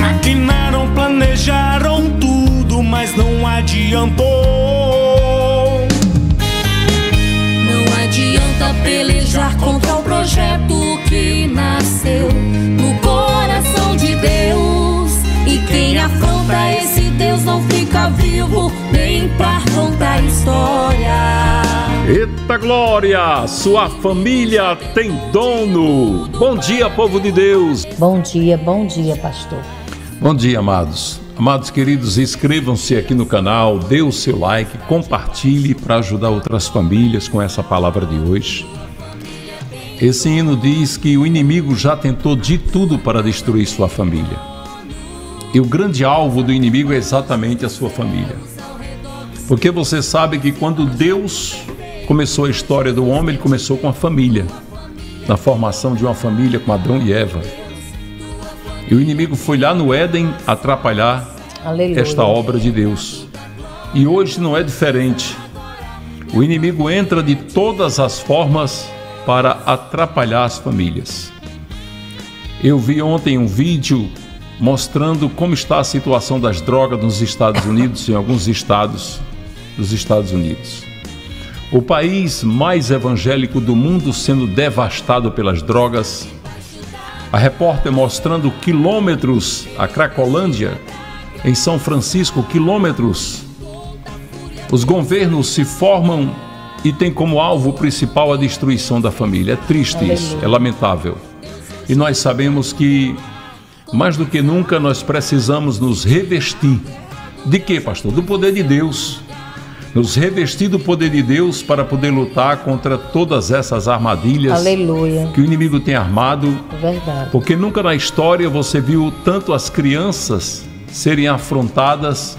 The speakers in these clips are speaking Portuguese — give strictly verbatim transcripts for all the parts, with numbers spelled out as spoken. Maquinaram, planejaram tudo, mas não adiantou. Não adianta pelejar contra o projeto que nasceu no coração de Deus. E quem afronta esse Deus não fica vivo nem pra contar história. Eita glória! Sua família tem dono! Bom dia, povo de Deus! Bom dia, bom dia, pastor! Bom dia, amados! Amados queridos, inscrevam-se aqui no canal, dê o seu like, compartilhe para ajudar outras famílias com essa palavra de hoje. Esse hino diz que o inimigo já tentou de tudo para destruir sua família. E o grande alvo do inimigo é exatamente a sua família. Porque você sabe que quando Deus começou a história do homem, ele começou com a família. Na formação de uma família com Adão e Eva. E o inimigo foi lá no Éden atrapalhar Aleluia. Esta obra de Deus. E hoje não é diferente. O inimigo entra de todas as formas para atrapalhar as famílias. Eu vi ontem um vídeo mostrando como está a situação das drogas nos Estados Unidos, em alguns estados dos Estados Unidos. O país mais evangélico do mundo sendo devastado pelas drogas. A repórter mostrando quilômetros, a Cracolândia, em São Francisco, quilômetros. Os governos se formam e têm como alvo principal a destruição da família. É triste isso, é lamentável. E nós sabemos que mais do que nunca nós precisamos nos revestir. De quê, pastor? Do poder de Deus. Nos revestir do poder de Deus para poder lutar contra todas essas armadilhas Aleluia. Que o inimigo tem armado. Verdade. Porque nunca na história você viu tanto as crianças serem afrontadas,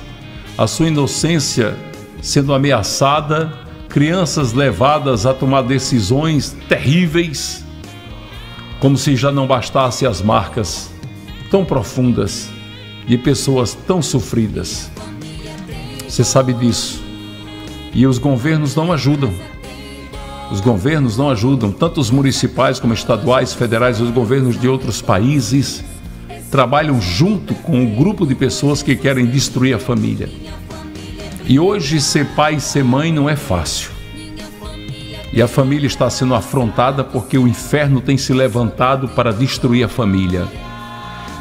a sua inocência sendo ameaçada, crianças levadas a tomar decisões terríveis, como se já não bastasse as marcas tão profundas de pessoas tão sofridas. Você sabe disso. E os governos não ajudam. Os governos não ajudam, tanto os municipais como estaduais, federais, os governos de outros países trabalham junto com um grupo de pessoas que querem destruir a família. E hoje ser pai e ser mãe não é fácil. E a família está sendo afrontada porque o inferno tem se levantado para destruir a família.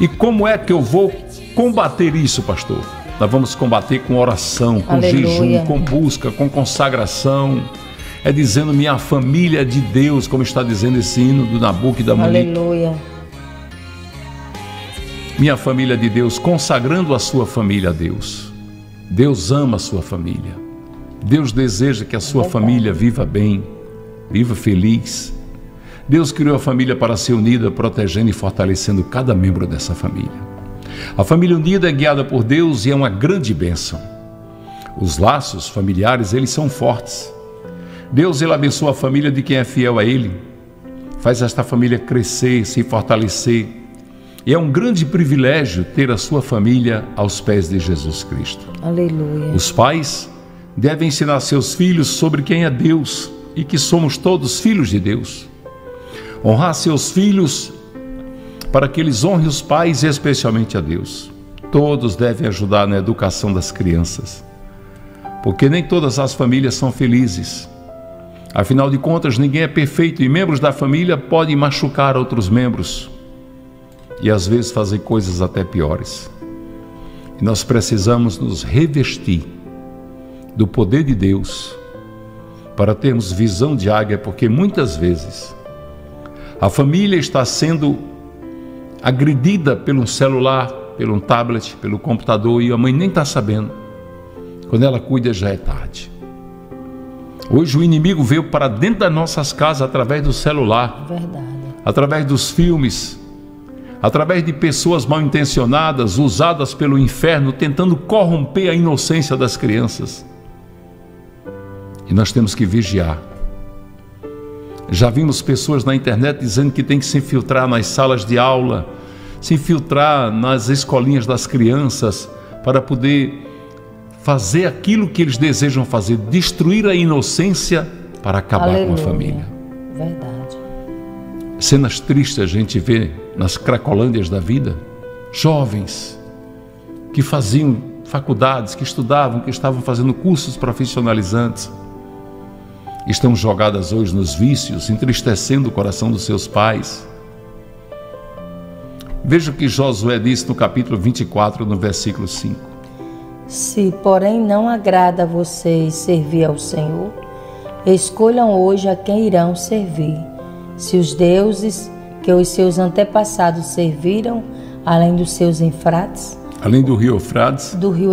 E como é que eu vou combater isso, pastor? Nós vamos combater com oração, com Aleluia. Jejum, com busca, com consagração. É dizendo, minha família é de Deus, como está dizendo esse hino do Nabucodonosor e da Monique. Aleluia. Minha família é de Deus, consagrando a sua família a Deus. Deus ama a sua família. Deus deseja que a sua é família bom. Viva bem, viva feliz. Deus criou a família para ser unida, protegendo e fortalecendo cada membro dessa família. A família unida é guiada por Deus e é uma grande bênção. Os laços familiares, eles são fortes. Deus, ele abençoa a família de quem é fiel a ele, faz esta família crescer, se fortalecer. E é um grande privilégio ter a sua família aos pés de Jesus Cristo. Aleluia. Os pais devem ensinar seus filhos sobre quem é Deus e que somos todos filhos de Deus. Honrar seus filhos para que eles honrem os pais e especialmente a Deus. Todos devem ajudar na educação das crianças, porque nem todas as famílias são felizes. Afinal de contas, ninguém é perfeito e membros da família podem machucar outros membros e às vezes fazer coisas até piores. E nós precisamos nos revestir do poder de Deus para termos visão de águia, porque muitas vezes a família está sendo agredida pelo celular, pelo tablet, pelo computador e a mãe nem está sabendo. Quando ela cuida já é tarde. Hoje o inimigo veio para dentro das nossas casas através do celular, Verdade. Através dos filmes, através de pessoas mal intencionadas, usadas pelo inferno, tentando corromper a inocência das crianças. E nós temos que vigiar. Já vimos pessoas na internet dizendo que tem que se infiltrar nas salas de aula, se infiltrar nas escolinhas das crianças para poder fazer aquilo que eles desejam fazer, destruir a inocência para acabar Aleluia. Com a família. Verdade. Cenas tristes a gente vê nas Cracolândias da vida, jovens que faziam faculdades, que estudavam, que estavam fazendo cursos profissionalizantes, estão jogadas hoje nos vícios, entristecendo o coração dos seus pais. Veja o que Josué disse no capítulo vinte e quatro, no versículo cinco. Se, porém, não agrada a vocês servir ao Senhor, escolham hoje a quem irão servir. Se os deuses que os seus antepassados serviram, além dos seus Eufrates... Além do rio Eufrates... Do rio...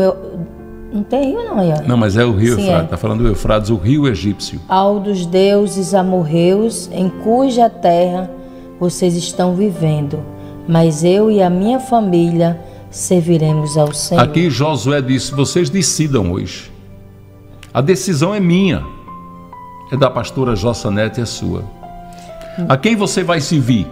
Não tem rio não, Iana. Não, mas é o rio Eufrates. Está falando do Eufrates, o rio egípcio. Ao dos deuses amorreus, em cuja terra vocês estão vivendo. Mas eu e a minha família serviremos ao Senhor. Aqui Josué disse, vocês decidam hoje. A decisão é minha. É da pastora Jossanete, é sua. A quem você vai servir?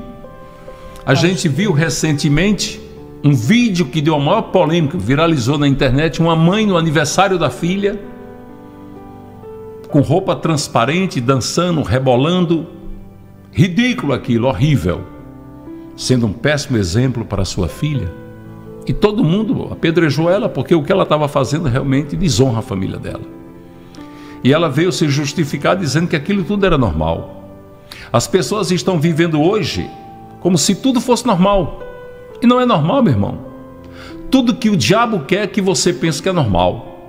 A gente viu recentemente um vídeo que deu a maior polêmica, viralizou na internet, uma mãe no aniversário da filha, com roupa transparente, dançando, rebolando. Ridículo aquilo, horrível. Sendo um péssimo exemplo para sua filha. E todo mundo apedrejou ela, porque o que ela estava fazendo realmente desonra a família dela. E ela veio se justificar dizendo que aquilo tudo era normal. As pessoas estão vivendo hoje como se tudo fosse normal. E não é normal, meu irmão. Tudo que o diabo quer que você pense que é normal.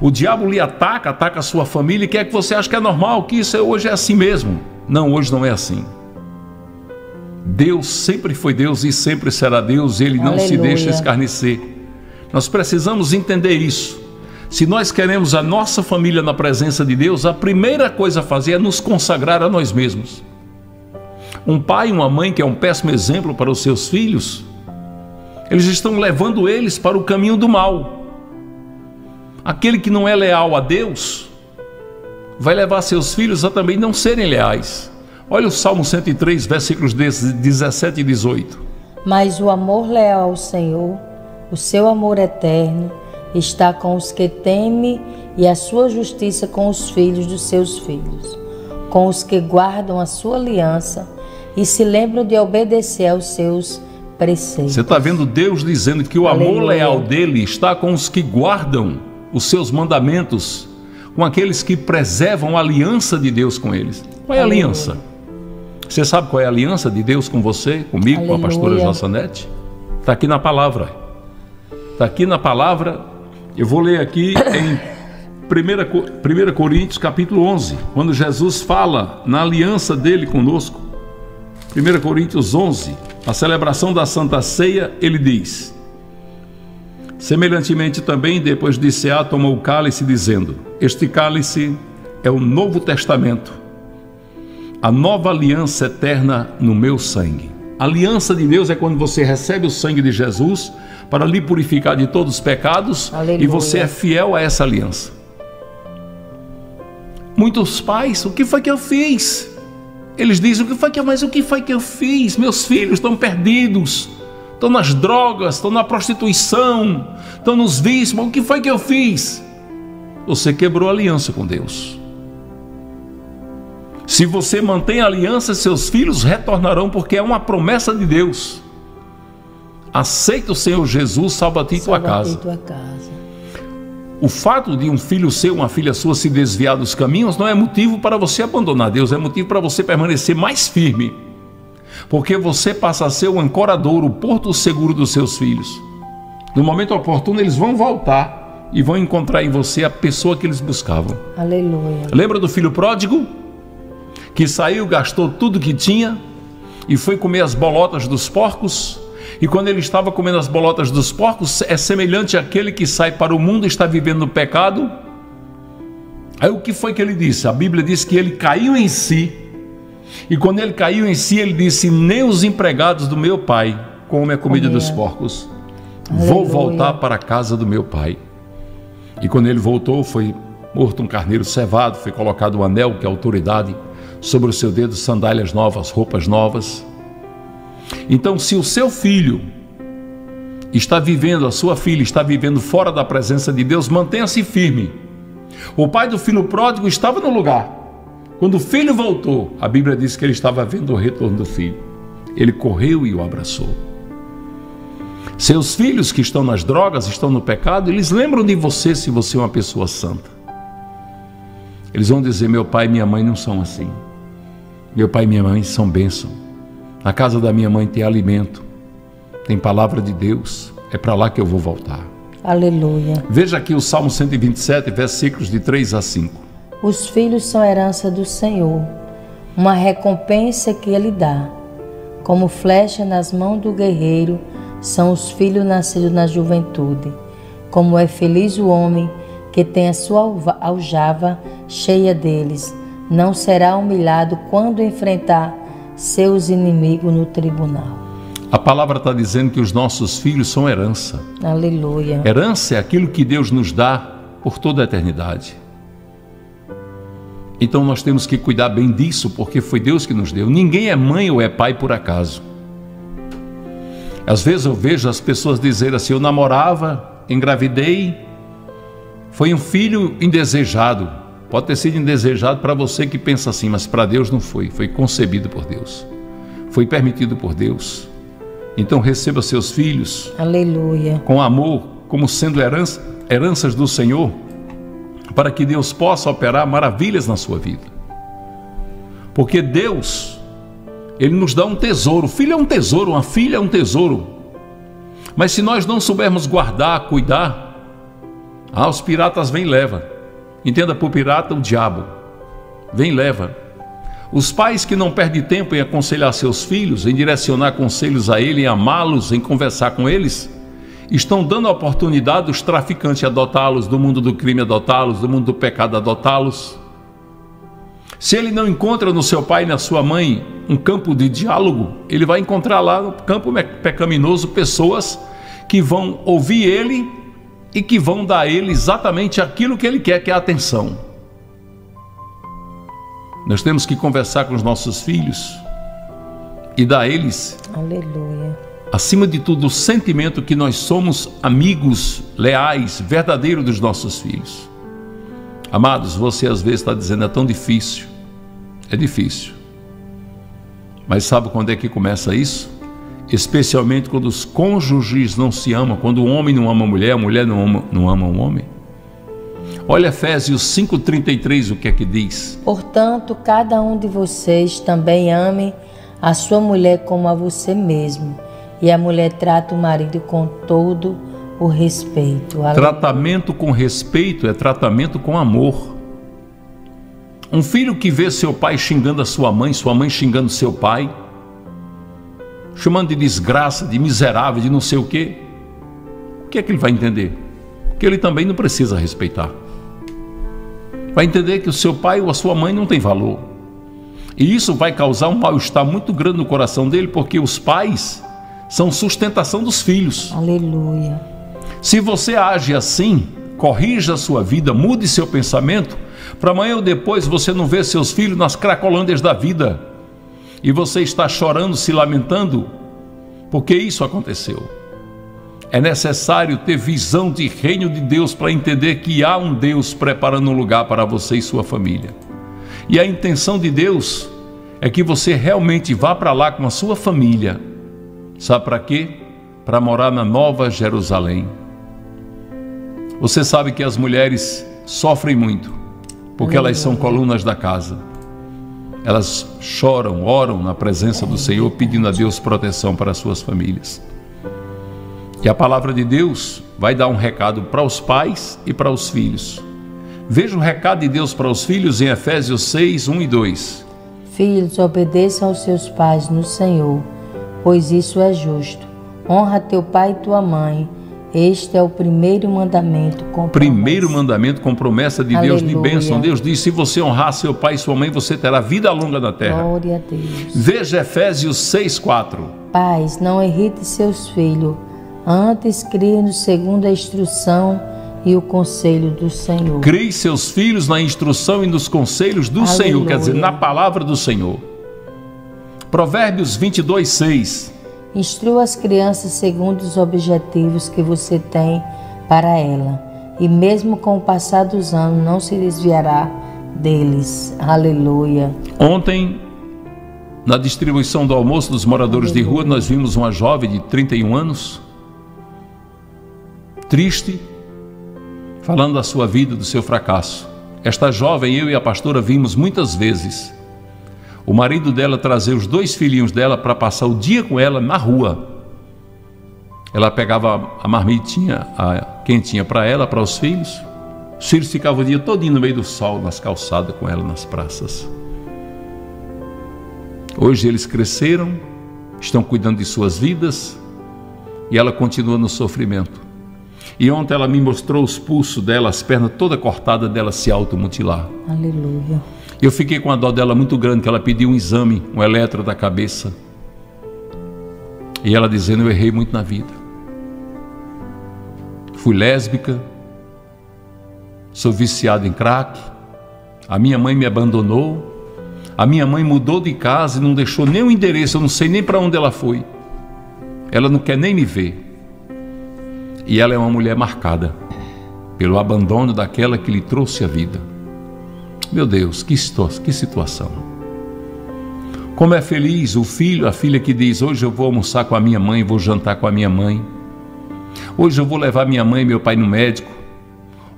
O diabo lhe ataca, ataca a sua família e quer que você ache que é normal, que isso é, hoje é assim mesmo. Não, hoje não é assim. Deus sempre foi Deus e sempre será Deus. Ele não se deixa escarnecer. Nós precisamos entender isso. Se nós queremos a nossa família na presença de Deus, a primeira coisa a fazer é nos consagrar a nós mesmos. Um pai e uma mãe que é um péssimo exemplo para os seus filhos, eles estão levando eles para o caminho do mal. Aquele que não é leal a Deus vai levar seus filhos a também não serem leais. Olha o Salmo cento e três, versículos dezessete e dezoito. Mas o amor leal ao Senhor, o seu amor eterno, está com os que temem, e a sua justiça com os filhos dos seus filhos, com os que guardam a sua aliança e se lembram de obedecer aos seus filhos. Você está vendo Deus dizendo que o Aleluia. Amor leal dele está com os que guardam os seus mandamentos, com aqueles que preservam a aliança de Deus com eles. Qual é a Aleluia. Aliança? Você sabe qual é a aliança de Deus com você, comigo, Aleluia. Com a pastora Jossanete? Está aqui na palavra. Está aqui na palavra. Eu vou ler aqui em primeira Coríntios capítulo onze, quando Jesus fala na aliança dele conosco. primeira Coríntios onze, a celebração da Santa Ceia, ele diz: semelhantemente também, depois de cear, tomou o cálice, dizendo: este cálice é o novo testamento, a nova aliança eterna no meu sangue. A aliança de Deus é quando você recebe o sangue de Jesus para lhe purificar de todos os pecados. Aleluia. E você é fiel a essa aliança. Muitos pais, o que foi que eu fiz? Eles dizem, o que foi que eu, mas o que foi que eu fiz? Meus filhos estão perdidos, estão nas drogas, estão na prostituição, estão nos vícios, mas o que foi que eu fiz? Você quebrou a aliança com Deus. Se você mantém a aliança, seus filhos retornarão, porque é uma promessa de Deus. Aceita o Senhor Jesus, salva a ti e tua casa. O fato de um filho seu, uma filha sua se desviar dos caminhos não é motivo para você abandonar Deus, é motivo para você permanecer mais firme, porque você passa a ser o ancorador, o porto seguro dos seus filhos. No momento oportuno eles vão voltar e vão encontrar em você a pessoa que eles buscavam. Aleluia. Lembra do filho pródigo? Que saiu, gastou tudo que tinha e foi comer as bolotas dos porcos. E quando ele estava comendo as bolotas dos porcos, é semelhante àquele que sai para o mundo e está vivendo no pecado. Aí o que foi que ele disse? A Bíblia diz que ele caiu em si. E quando ele caiu em si, ele disse, nem os empregados do meu pai comem a comida Amém. Dos porcos. Aleluia. Vou voltar para a casa do meu pai. E quando ele voltou, foi morto um carneiro cevado, foi colocado um anel, que é autoridade, sobre o seu dedo, sandálias novas, roupas novas. Então, se o seu filho está vivendo, a sua filha está vivendo fora da presença de Deus, mantenha-se firme. O pai do filho pródigo estava no lugar. Quando o filho voltou, a Bíblia diz que ele estava vendo o retorno do filho. Ele correu e o abraçou. Seus filhos que estão nas drogas, estão no pecado, eles lembram de você se você é uma pessoa santa. Eles vão dizer, meu pai e minha mãe não são assim. Meu pai e minha mãe são bênção. Na casa da minha mãe tem alimento, tem palavra de Deus, é para lá que eu vou voltar. Aleluia. Veja aqui o Salmo cento e vinte e sete, versículos de três a cinco. Os filhos são herança do Senhor, uma recompensa que Ele dá. Como flecha nas mãos do guerreiro, são os filhos nascidos na juventude. Como é feliz o homem que tem a sua aljava cheia deles. Não será humilhado quando enfrentar seus inimigos no tribunal. A palavra está dizendo que os nossos filhos são herança. Aleluia. Herança é aquilo que Deus nos dá por toda a eternidade. Então nós temos que cuidar bem disso, porque foi Deus que nos deu. Ninguém é mãe ou é pai por acaso. Às vezes eu vejo as pessoas dizerem assim, eu namorava, engravidei, foi um filho indesejado. Pode ter sido indesejado para você que pensa assim, mas para Deus não foi. Foi concebido por Deus. Foi permitido por Deus. Então receba seus filhos, aleluia, com amor, como sendo herança, heranças do Senhor, para que Deus possa operar maravilhas na sua vida. Porque Deus, Ele nos dá um tesouro. O filho é um tesouro, uma filha é um tesouro. Mas se nós não soubermos guardar, cuidar, ah, os piratas vêm e levam. Entenda, por pirata, o diabo. Vem e leva. Os pais que não perdem tempo em aconselhar seus filhos, em direcionar conselhos a ele, em amá-los, em conversar com eles, estão dando a oportunidade dos traficantes adotá-los, do mundo do crime adotá-los, do mundo do pecado adotá-los. Se ele não encontra no seu pai e na sua mãe um campo de diálogo, ele vai encontrar lá no campo pecaminoso pessoas que vão ouvir ele e que vão dar a ele exatamente aquilo que ele quer, que é a atenção. Nós temos que conversar com os nossos filhos e dar a eles, aleluia, acima de tudo, o sentimento que nós somos amigos leais, verdadeiros dos nossos filhos. Amados, você às vezes está dizendo, é tão difícil. É difícil. Mas sabe quando é que começa isso? Especialmente quando os cônjuges não se amam, quando o homem não ama a mulher, a mulher não ama, não ama o homem. Olha Efésios cinco, trinta e três, o que é que diz? Portanto, cada um de vocês também ame a sua mulher como a você mesmo, e a mulher trata o marido com todo o respeito. Aleluia. Tratamento com respeito é tratamento com amor. Um filho que vê seu pai xingando a sua mãe, sua mãe xingando seu pai, chamando de desgraça, de miserável, de não sei o quê, o que é que ele vai entender? Que ele também não precisa respeitar. Vai entender que o seu pai ou a sua mãe não tem valor. E isso vai causar um mal-estar muito grande no coração dele, porque os pais são sustentação dos filhos. Aleluia. Se você age assim, corrija a sua vida, mude seu pensamento, para amanhã ou depois você não vê seus filhos nas cracolândias da vida. E você está chorando, se lamentando, porque isso aconteceu. É necessário ter visão de reino de Deus para entender que há um Deus preparando um lugar para você e sua família. E a intenção de Deus é que você realmente vá para lá com a sua família. Sabe para quê? Para morar na Nova Jerusalém. Você sabe que as mulheres sofrem muito, porque elas são colunas da casa. Elas choram, oram na presença do Senhor, pedindo a Deus proteção para as suas famílias. E a palavra de Deus vai dar um recado para os pais e para os filhos. Veja o recado de Deus para os filhos em Efésios seis, um e dois. Filhos, obedeçam aos seus pais no Senhor, pois isso é justo. Honra teu pai e tua mãe. Este é o primeiro mandamento com promessa. Primeiro mandamento com promessa de Deus, de bênção. Deus diz, se você honrar seu pai e sua mãe, você terá vida longa na terra. Glória a Deus. Veja Efésios seis, quatro. Pais, não irrite seus filhos. Antes criem segundo a instrução e o conselho do Senhor. Crie seus filhos na instrução e nos conselhos do Aleluia. Senhor, quer dizer, na palavra do Senhor. Provérbios vinte e dois, seis. Instrua as crianças segundo os objetivos que você tem para ela, e mesmo com o passar dos anos não se desviará deles. Aleluia. Ontem Na distribuição do almoço dos moradores de rua, nós vimos uma jovem de trinta e um anos, triste, falando da sua vida, do seu fracasso. Esta jovem, eu e a pastora vimos muitas vezes o marido dela trazer os dois filhinhos dela para passar o dia com ela na rua. Ela pegava a marmitinha, a quentinha para ela, para os filhos. Os filhos ficavam o dia todinho no meio do sol, nas calçadas com ela, nas praças. Hoje eles cresceram, estão cuidando de suas vidas e ela continua no sofrimento. E ontem ela me mostrou os pulsos dela, as pernas toda cortada dela se automutilar. Aleluia. Eu fiquei com a dor dela muito grande, que ela pediu um exame, um eletro da cabeça. E ela dizendo, eu errei muito na vida. Fui lésbica, sou viciada em crack, a minha mãe me abandonou, a minha mãe mudou de casa e não deixou nem o endereço, eu não sei nem para onde ela foi. Ela não quer nem me ver. E ela é uma mulher marcada pelo abandono daquela que lhe trouxe a vida. Meu Deus, que, que situação! Como é feliz o filho, a filha que diz, hoje eu vou almoçar com a minha mãe, vou jantar com a minha mãe, hoje eu vou levar minha mãe e meu pai no médico,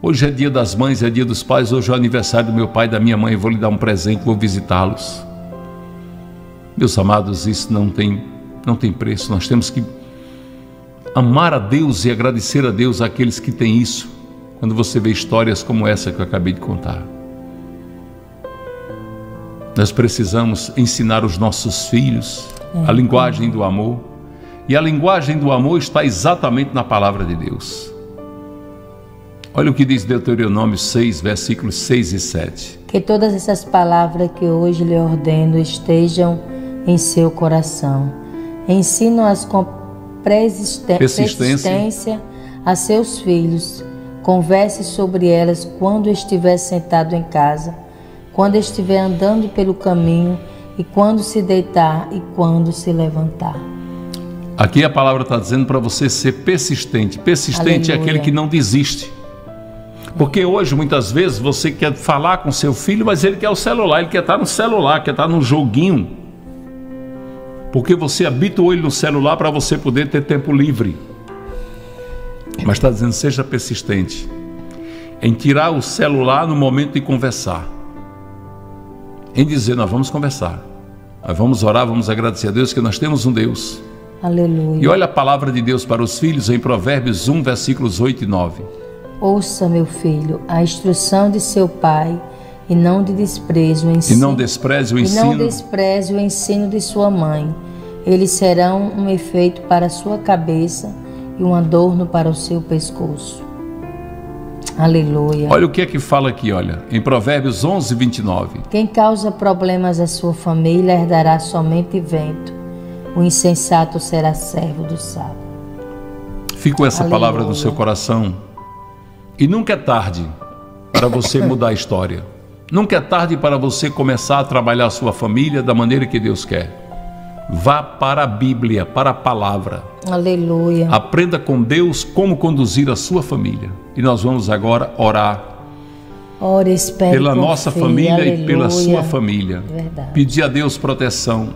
hoje é dia das mães, é dia dos pais, hoje é o aniversário do meu pai e da minha mãe, vou lhe dar um presente, vou visitá-los. Meus amados, isso não tem, não tem preço. Nós temos que amar a Deus e agradecer a Deus àqueles que têm isso. Quando você vê histórias como essa que eu acabei de contar, nós precisamos ensinar os nossos filhos a linguagem do amor, e a linguagem do amor está exatamente na palavra de Deus. Olha o que diz Deuteronômio seis, versículos seis e sete. Que todas essas palavras que hoje lhe ordeno estejam em seu coração. Ensino-as com Persistência, persistência a seus filhos. Converse sobre elas quando estiver sentado em casa, quando estiver andando pelo caminho, e quando se deitar e quando se levantar. Aqui a palavra está dizendo para você ser persistente. Persistente. Aleluia. É aquele que não desiste. Porque hoje muitas vezes você quer falar com seu filho, mas ele quer o celular, ele quer estar no celular, quer estar no joguinho, porque você habituou ele no celular para você poder ter tempo livre. Mas está dizendo, seja persistente em tirar o celular no momento de conversar, em dizer, nós vamos conversar, nós vamos orar, vamos agradecer a Deus que nós temos um Deus. Aleluia. E olha a palavra de Deus para os filhos em Provérbios um, versículos oito e nove. Ouça, meu filho, a instrução de seu pai, e não de desprezo o ensino, e não despreze o ensino, e não despreze o ensino de sua mãe. Eles serão um efeito para a sua cabeça e um adorno para o seu pescoço. Aleluia. Olha o que é que fala aqui, olha, em Provérbios onze, vinte e nove. Quem causa problemas à sua família herdará somente vento. O insensato será servo do sábio. Ficou essa Aleluia. Palavra no seu coração. E nunca é tarde para você mudar a história. Nunca é tarde para você começar a trabalhar a sua família da maneira que Deus quer. Vá para a Bíblia, para a palavra. Aleluia. Aprenda com Deus como conduzir a sua família. E nós vamos agora orar. Ora, espere pela nossa família. Aleluia. E pela sua família. Verdade. Pedir a Deus proteção.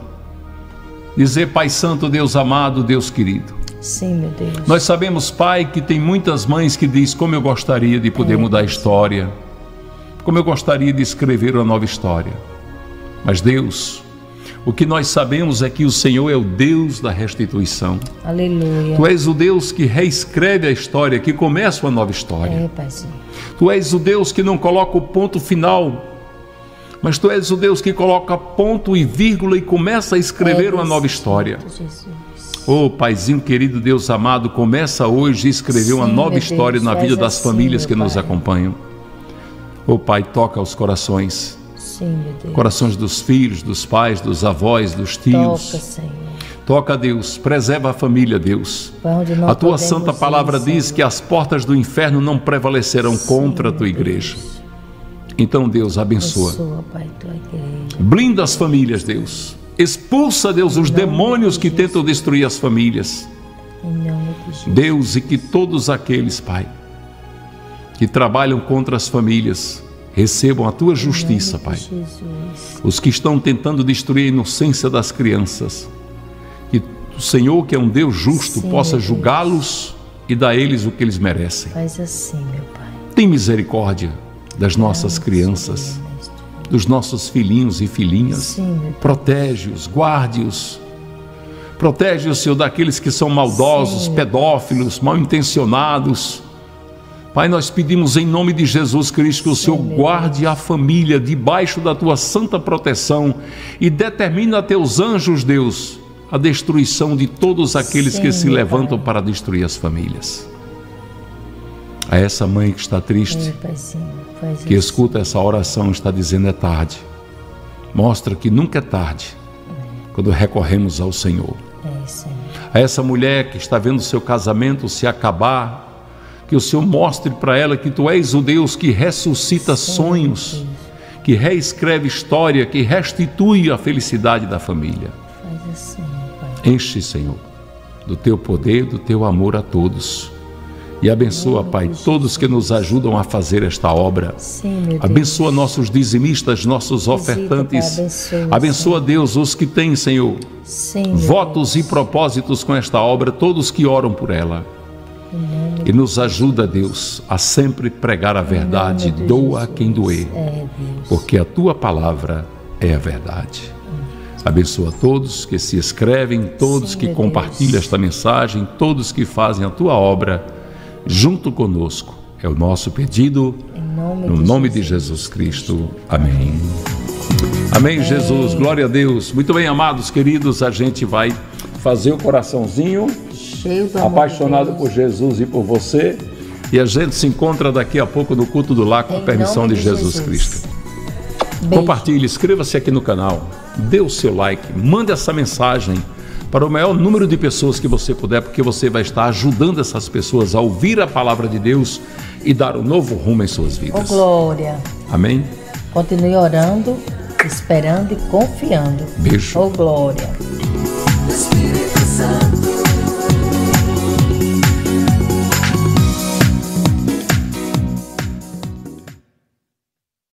Dizer, Pai Santo, Deus amado, Deus querido. Sim, meu Deus. Nós sabemos, Pai, que tem muitas mães que diz, como eu gostaria de poder é. mudar a história, como eu gostaria de escrever uma nova história. Mas Deus, o que nós sabemos é que o Senhor é o Deus da restituição. Aleluia. Tu és o Deus que reescreve a história, que começa uma nova história. É, Pai, sim. Tu és o Deus que não coloca o ponto final, mas Tu és o Deus que coloca ponto e vírgula e começa a escrever é, uma nova história. Jesus. Oh, Paizinho querido, Deus amado, começa hoje a escrever sim, uma nova história Deus, na vida das assim, famílias que pai. nos acompanham. Oh, Pai, toca os corações. Sim, meu Deus. Corações dos filhos, dos pais, dos avós, dos tios. Toca, Senhor. Toca, Deus. Preserva a família, Deus. A Tua santa palavra ir, diz Senhor. que as portas do inferno não prevalecerão sim, contra a Tua igreja. Deus. Então, Deus, abençoa. abençoa pai, tua igreja. Blinda as famílias, Deus. Expulsa, Deus, os demônios que tentam destruir as famílias. Deus, e que todos aqueles, Pai, que trabalham contra as famílias, recebam a tua justiça, Pai. Os que estão tentando destruir a inocência das crianças, que o Senhor, que é um Deus justo, Sim, possa julgá-los e dar a eles o que eles merecem. Faz assim, meu Pai. Tem misericórdia das nossas crianças, dos nossos filhinhos e filhinhas. Protege-os, guarde-os. Protege-os, Senhor, daqueles que são maldosos, Sim, pedófilos, mal-intencionados. Pai, nós pedimos em nome de Jesus Cristo que o Senhor guarde a família debaixo da tua santa proteção e determine a teus anjos, Deus, a destruição de todos aqueles Sim, que se levantam para destruir as famílias. A essa mãe que está triste, que escuta essa oração, está dizendo: é tarde. Mostra que nunca é tarde quando recorremos ao Senhor. A essa mulher que está vendo seu casamento se acabar, que o Senhor mostre para ela que Tu és o Deus que ressuscita Sim, sonhos, Deus. que reescreve história, que restitui a felicidade da família. Faz assim, Pai. Enche, Senhor, do Teu poder, do Teu amor a todos. E abençoa, Sim, Pai, Deus. todos que nos ajudam a fazer esta obra. Sim, abençoa nossos dizimistas, nossos ofertantes. Abençoa, abençoa Deus, os que têm, Senhor, Sim, votos Deus. e propósitos com esta obra, todos que oram por ela. E nos ajuda, Deus, a sempre pregar a verdade. Doa a quem doer, porque a tua palavra é a verdade. Abençoa todos que se escrevem, todos que compartilham esta mensagem, todos que fazem a tua obra junto conosco. É o nosso pedido, no nome de Jesus Cristo. Amém. Amém, Jesus. Glória a Deus. Muito bem, amados, queridos, a gente vai fazer o coraçãozinho apaixonado por Jesus e por você, e a gente se encontra daqui a pouco no culto do lar, com a permissão de Jesus Cristo. Compartilhe, inscreva-se aqui no canal, dê o seu like, manda essa mensagem para o maior número de pessoas que você puder, porque você vai estar ajudando essas pessoas a ouvir a palavra de Deus e dar um novo rumo em suas vidas. Oh, glória. Amém? Continue orando, esperando e confiando. Beijo. Oh, glória. Espírito Santo.